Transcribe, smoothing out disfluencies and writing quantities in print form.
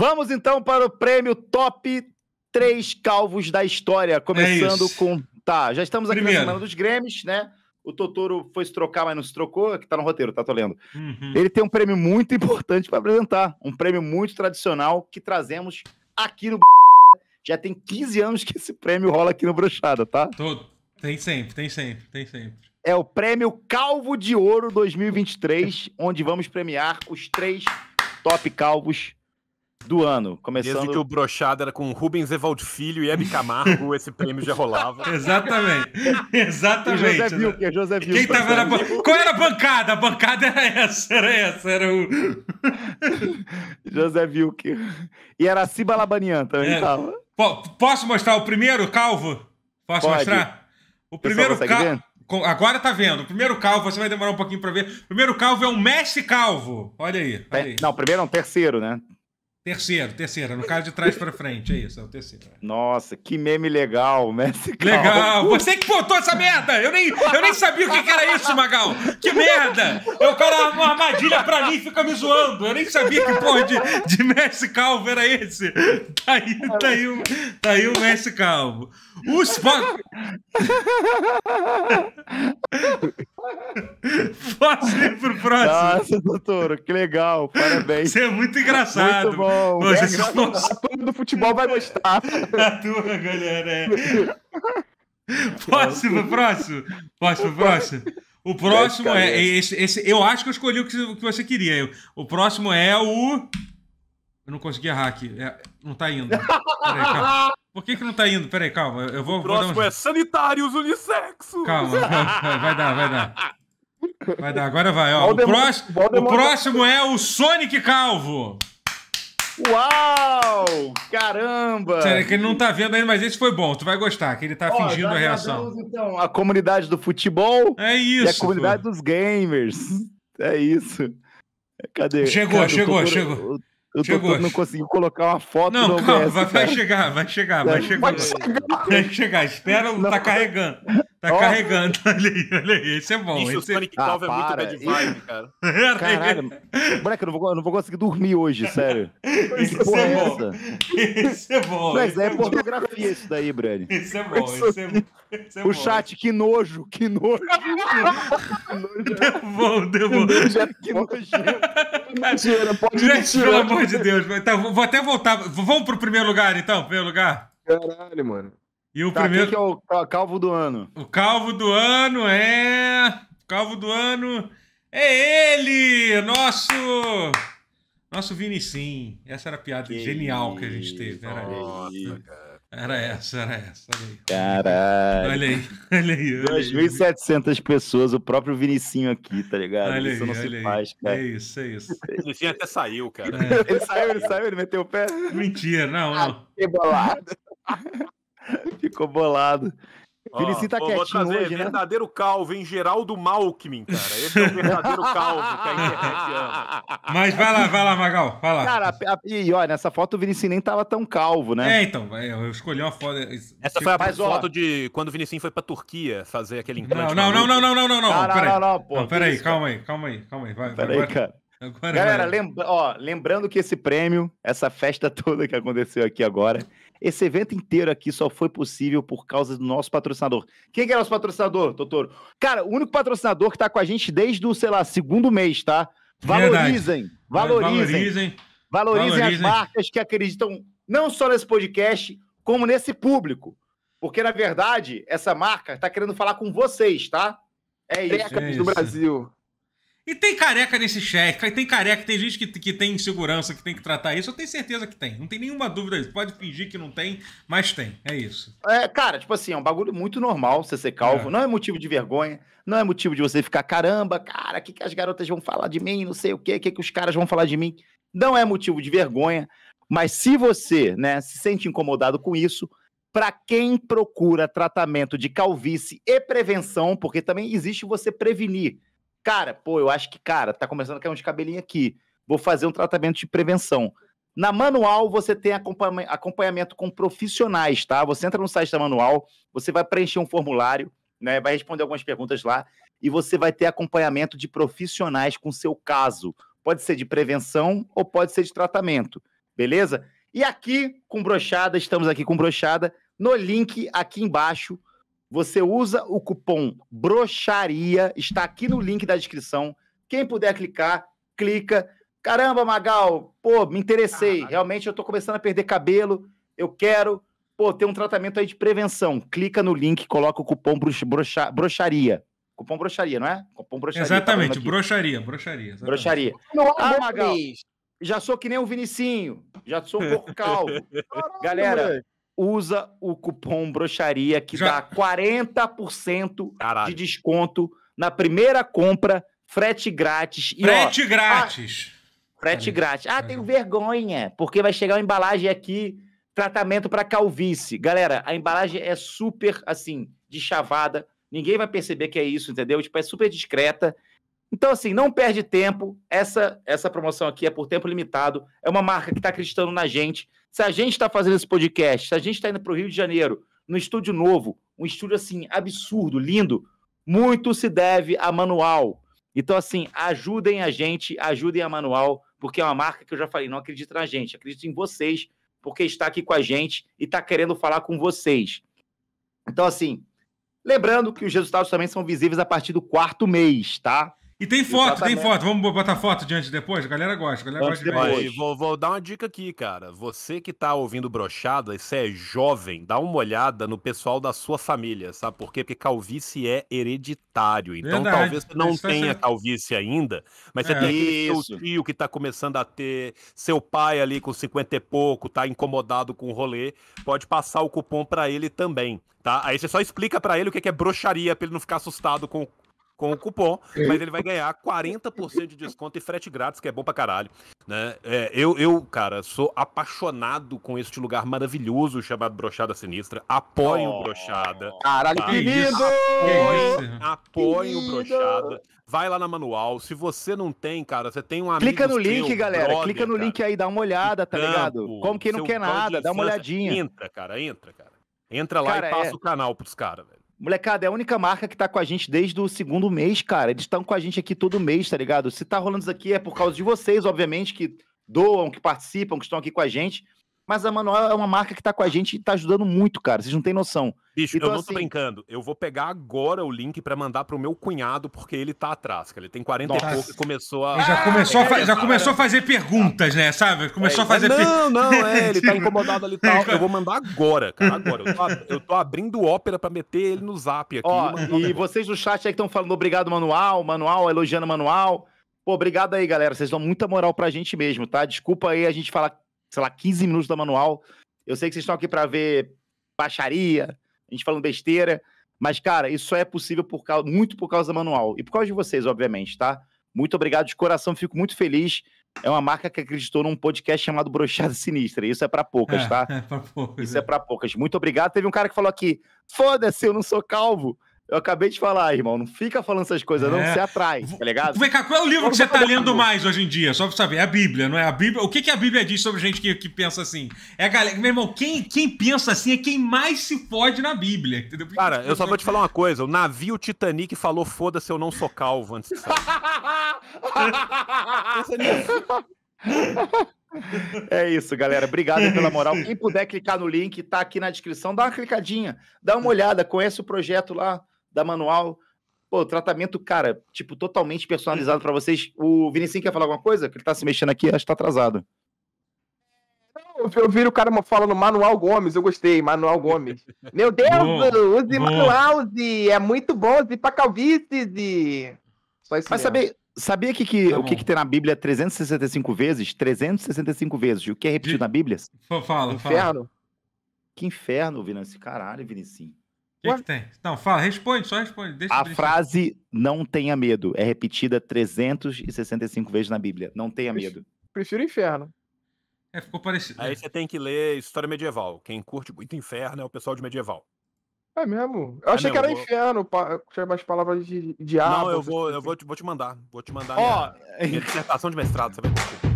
Vamos então para o prêmio Top 3 Calvos da História, começando com... Tá, já estamos aqui na semana dos Grêmios, né? O Totoro foi se trocar, mas não se trocou, que tá no roteiro, tá? Tô lendo. Uhum. Ele tem um prêmio muito importante para apresentar, um prêmio muito tradicional que trazemos aqui no... Já tem 15 anos que esse prêmio rola aqui no Broxada, tá? Tem sempre. É o prêmio Calvo de Ouro 2023, onde vamos premiar os 3 top calvos do ano. Começando... Desde que o Broxada era com Rubens Evaldo Filho e Hebe Camargo, esse prêmio já rolava. Exatamente. E José Wilker, Quem tava na bancada? Qual era a bancada? A bancada era essa, Era o... José Wilker. E era a Cibalabanian também. Tava. Posso mostrar o primeiro calvo? Pode mostrar? O primeiro calvo... Agora tá vendo. O primeiro calvo, você vai demorar um pouquinho pra ver. O primeiro calvo é um mestre calvo. Olha aí. Não, primeiro é um terceiro, né? Terceiro. No caso de trás pra frente, é isso. É o terceiro. Nossa, que meme legal, mestre calvo. Legal. Você que botou essa merda. Eu nem sabia o que era isso, Magal. Que merda. Eu cara uma armadilha pra mim e fica me zoando. Eu nem sabia que porra de mestre calvo era esse. Tá aí o mestre calvo. Posso ir pro próximo? Nossa, doutor, que legal, parabéns. Isso é muito engraçado. Muito bom. A turma do futebol vai gostar. A turma, galera, Posso ir pro próximo? O próximo é esse. Eu acho que eu escolhi o que você queria. O próximo é o... Eu não consegui errar aqui. Não tá indo. Peraí, calma. Por que não tá indo? Peraí, calma. Eu vou, o próximo vou dar um... é sanitários unissexo. Calma. Vai dar. Agora vai. Ó. O próximo é o Sonic Calvo. Uau! Caramba! Sério, que ele não tá vendo ainda, mas esse foi bom. Tu vai gostar, que ele tá fingindo a reação. Deus, então, a comunidade do futebol e a comunidade dos gamers. É isso. Cadê? Chegou. Eu não consegui colocar uma foto. Não, calma, OBS, vai chegar. Espera, tá carregando. Tá carregando. Olha aí. Esse é bom. Isso, esse... O Sonic Calvo é muito bad vibe, cara. Caralho. Moleque, eu não vou conseguir dormir hoje, sério. Isso é bom. Mas é pornografia isso daí, Brani. Isso é bom. O chat, que nojo. Deu bom. Que nojo. Gente, pelo amor de Deus. Então, vou até voltar. Vamos pro primeiro lugar, então? Caralho, mano. E o primeiro... que é o calvo do ano? O calvo do ano é... ele! Nosso Vinicinho. Essa era a piada genial que a gente teve. Era essa. Caralho. Olha aí. 2.700 pessoas, o próprio Vinicinho aqui, tá ligado? Olha isso aí, não se faz, cara. É isso. O Vinicinho até saiu, cara. É. Ele saiu, ele meteu o pé. Mentira, não. Rebolado. Ficou bolado. Vinicinho tá quietinho hoje, né? Verdadeiro calvo, hein? Geraldo Malckmin, cara. Esse é o verdadeiro calvo que a internet ama. Mas vai lá, Magal. Vai lá. Cara, e olha, nessa foto o Vinicinho nem tava tão calvo, né? Então, eu escolhi uma foto... Essa foi a foto de quando o Vinicinho foi pra Turquia fazer aquele implante. Não. Peraí, calma aí. Peraí, cara. Agora, galera, lembrando que esse prêmio, essa festa toda que aconteceu aqui agora, esse evento inteiro aqui só foi possível por causa do nosso patrocinador. Quem que é nosso patrocinador, Totoro? Cara, o único patrocinador que tá com a gente desde o, sei lá, segundo mês, tá? Valorizem as marcas que acreditam não só nesse podcast, como nesse público. Porque, na verdade, essa marca tá querendo falar com vocês, tá? É isso. Trecas do Brasil. E tem careca nesse cheque, tem gente que tem insegurança, que tem que tratar isso, eu tenho certeza que tem, não tem nenhuma dúvida disso, pode fingir que não tem, mas tem, é isso. É, cara, tipo assim, é um bagulho muito normal você ser calvo, não é motivo de vergonha, não é motivo de você ficar, caramba, cara, o que as garotas vão falar de mim, não sei o que os caras vão falar de mim, não é motivo de vergonha, mas se você, né, se sente incomodado com isso, para quem procura tratamento de calvície e prevenção, porque também existe você prevenir. Cara, eu acho que, tá começando a cair uns cabelinhos aqui. Vou fazer um tratamento de prevenção. Na Manual, você tem acompanhamento com profissionais, tá? Você entra no site da Manual, você vai preencher um formulário, né? Vai responder algumas perguntas lá e você vai ter acompanhamento de profissionais com o seu caso. Pode ser de prevenção ou pode ser de tratamento. beleza? E aqui com Broxada, estamos aqui com Broxada, no link aqui embaixo, você usa o cupom BROXARIA, está aqui no link da descrição, quem puder clicar, clica. Caramba, Magal, pô, me interessei, realmente eu tô começando a perder cabelo, eu quero, pô, ter um tratamento aí de prevenção, clica no link, coloca o cupom BROXARIA. Cupom broxaria, não é? Cupom broxaria. Exatamente, tá broxaria. Exatamente. Broxaria. Ah, Magal, já sou que nem o Vinicinho, já sou um pouco calvo. Galera, usa o cupom broxaria que dá 40% de desconto na primeira compra, frete grátis. E, frete grátis. Frete grátis. Ah, tenho vergonha, porque vai chegar uma embalagem aqui, tratamento para calvície. Galera, a embalagem é super, assim, de chavada. Ninguém vai perceber que é isso, entendeu? Tipo, é super discreta. Então, assim, não perde tempo. Essa promoção aqui é por tempo limitado. É uma marca que está acreditando na gente. Se a gente está fazendo esse podcast, se a gente está indo para o Rio de Janeiro, num estúdio novo, um estúdio, assim, absurdo, lindo, muito se deve a Manual. Então, assim, ajudem a gente, ajudem a Manual, porque é uma marca que eu já falei, não acredita na gente, acredita em vocês, porque está aqui com a gente e está querendo falar com vocês. Então, assim... Lembrando que os resultados também são visíveis a partir do quarto mês, tá? E tem foto, tem foto. Vamos botar foto de antes e depois? A galera gosta, de ver. Vou dar uma dica aqui, cara. Você que tá ouvindo Broxada, e você é jovem, dá uma olhada no pessoal da sua família, sabe por quê? Porque calvície é hereditário. Então verdade, talvez você não tenha calvície ainda, mas você tem seu tio que tá começando a ter, seu pai ali com 50 e pouco, tá incomodado com o rolê, pode passar o cupom pra ele também, tá? Aí você só explica pra ele o que é broxaria, pra ele não ficar assustado com o cupom, mas ele vai ganhar 40% de desconto e frete grátis, que é bom pra caralho, né? Eu, cara, sou apaixonado com este lugar maravilhoso chamado Broxada Sinistra. Apoiem o Broxada. Caralho, tá? Apoiem o Broxada. Vai lá na Manual. Se você não tem, cara, você tem um amigo. Clica no link, galera. Clica no link aí, dá uma olhada, tá ligado? Como quem não quer nada, dá uma olhadinha. Entra, cara. Entra lá e passa o canal pros caras, velho. Molecada, é a única marca que tá com a gente desde o segundo mês, cara. Eles estão com a gente aqui todo mês, tá ligado? Se tá rolando isso aqui é por causa de vocês, obviamente, que doam, que participam, que estão aqui com a gente. Mas a Manual é uma marca que tá com a gente e tá ajudando muito, cara. Vocês não têm noção. Bicho, então, eu não tô brincando. Eu vou pegar agora o link pra mandar pro meu cunhado, porque ele tá atrás, cara. Ele tem 40 e pouco e começou a... Já começou a fazer perguntas, né? Sabe? Começou a fazer... ele tá incomodado ali e tal. Eu vou mandar agora, cara. Agora. Eu tô abrindo Ópera pra meter ele no zap aqui. Ó, e vocês do chat aí que estão falando obrigado, Manual, elogiando Manual. Pô, obrigado aí, galera. Vocês dão muita moral pra gente mesmo, tá? Desculpa aí a gente falar... sei lá, 15 minutos da Manual. Eu sei que vocês estão aqui para ver baixaria, a gente falando besteira, mas, cara, isso só é possível muito por causa da Manual. E por causa de vocês, obviamente, tá? Muito obrigado de coração, fico muito feliz. É uma marca que acreditou num podcast chamado Broxada Sinistra. Isso é pra poucas, tá? Isso é pra poucas. Muito obrigado. Teve um cara que falou aqui, foda-se, eu não sou calvo. Eu acabei de falar, irmão. Não fica falando essas coisas, não. Você atrai, tá ligado? Vem cá, qual é o livro que você tá lendo mais hoje em dia? Só pra saber. É a Bíblia, não é? A Bíblia. O que a Bíblia diz sobre gente que pensa assim? É a galera... Meu irmão, quem pensa assim é quem mais se fode na Bíblia, entendeu? Porque cara, eu só vou te falar uma coisa. O navio Titanic falou, foda-se, eu não sou calvo antes disso. É isso, galera. Obrigado pela moral. Quem puder clicar no link, tá aqui na descrição. Dá uma clicadinha, dá uma olhada. Conhece o projeto lá da Manual. Pô, tratamento, cara, tipo, totalmente personalizado pra vocês. O Vinicinho quer falar alguma coisa? Que ele tá se mexendo aqui, acho que tá atrasado. Eu vi o cara falando Manual Gomes, eu gostei, Manual Gomes. Meu Deus, use Manual, é muito bom, use pra calvície, só isso. Mas sabia que o que tem na Bíblia 365 vezes? 365 vezes. E o que é repetido na Bíblia? Fala. Que inferno, Vinicinho. Caralho, Vinicinho. O que tem? Não, fala. Responde, só responde. Deixa a frase não tenha medo é repetida 365 vezes na Bíblia. Não tenha medo. Prefiro inferno. É, ficou parecido. Aí você tem que ler História Medieval. Quem curte muito inferno é o pessoal de Medieval. É mesmo? Eu achei que era inferno, tinha mais palavras de diabo. Não, eu vou te mandar. Vou te mandar minha dissertação de mestrado, sabe?